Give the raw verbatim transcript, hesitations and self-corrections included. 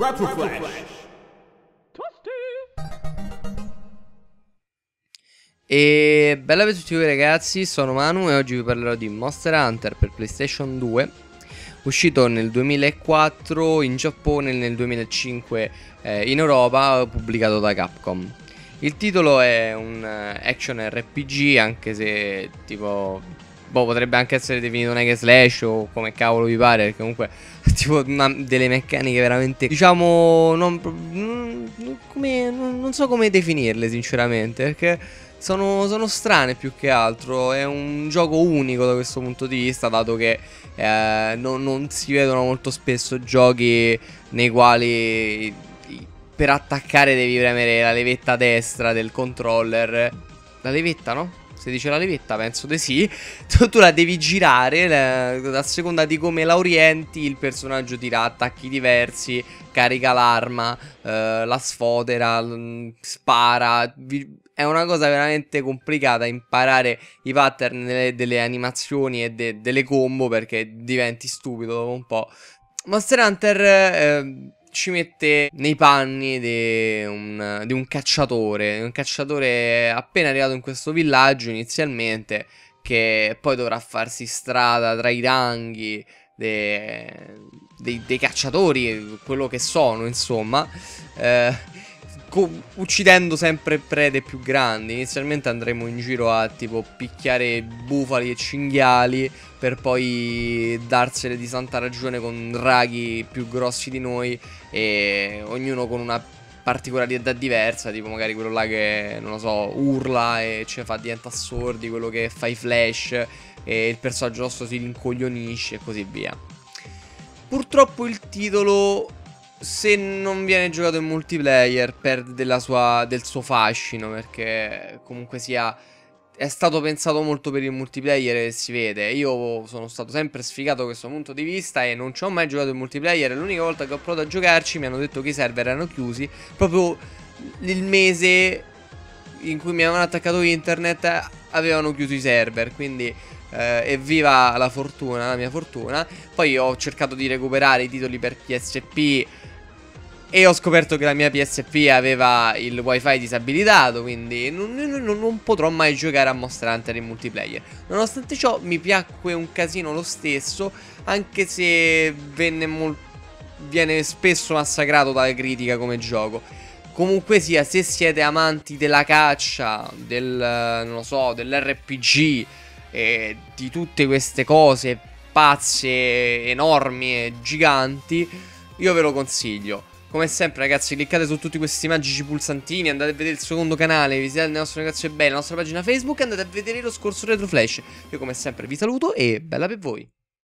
RetroFlash. E bella per tutti voi ragazzi, sono Manu e oggi vi parlerò di Monster Hunter per PlayStation due, uscito nel duemilaquattro in Giappone e nel duemilacinque eh, in Europa, pubblicato da Capcom. Il titolo è un action R P G, anche se tipo boh, potrebbe anche essere definito Negaslash o come cavolo vi pare, perché comunque tipo una, delle meccaniche veramente, diciamo, non, non, come, non, non so come definirle sinceramente, perché sono, sono strane più che altro. È un gioco unico da questo punto di vista, dato che eh, non, non si vedono molto spesso giochi nei quali per attaccare devi premere la levetta destra del controller. La levetta, no? Se dice la levetta, penso di sì. Tu, tu la devi girare, la, a seconda di come la orienti, il personaggio tira attacchi diversi, carica l'arma, eh, la sfodera, spara. È una cosa veramente complicata imparare i pattern delle, delle animazioni e de, delle combo, perché diventi stupido dopo un po'. Monster Hunter... Eh, ci mette nei panni di un, di un cacciatore, un cacciatore appena arrivato in questo villaggio inizialmente, che poi dovrà farsi strada tra i ranghi dei, dei, dei cacciatori, quello che sono insomma, eh, uccidendo sempre prede più grandi. Inizialmente andremo in giro a tipo picchiare bufali e cinghiali, per poi darsene di santa ragione con draghi più grossi di noi, e ognuno con una particolarità diversa, tipo magari quello là che, non lo so, urla e ci fa diventare sordi, quello che fa i flash e il personaggio nostro si rincoglionisce e così via. Purtroppo il titolo, se non viene giocato in multiplayer, perde della sua, del suo fascino, perché comunque sia è stato pensato molto per il multiplayer e si vede. Io sono stato sempre sfigato da questo punto di vista e non ci ho mai giocato in multiplayer. L'unica volta che ho provato a giocarci mi hanno detto che i server erano chiusi proprio il mese in cui mi avevano attaccato internet, avevano chiuso i server, quindi Uh, evviva la fortuna, la mia fortuna. Poi ho cercato di recuperare i titoli per P S P e ho scoperto che la mia P S P aveva il wifi disabilitato, quindi non, non, non potrò mai giocare a Monster Hunter in multiplayer. Nonostante ciò mi piacque un casino lo stesso, anche se venne molto, viene spesso massacrato dalla critica come gioco. Comunque sia, se siete amanti della caccia, del, non lo so, dell'R P G e di tutte queste cose pazze, enormi e giganti, io ve lo consiglio. Come sempre ragazzi, cliccate su tutti questi magici pulsantini, andate a vedere il secondo canale, visitate il nostro negozio eBay, la nostra pagina Facebook, andate a vedere lo scorso RetroFlash. Io come sempre vi saluto e bella per voi.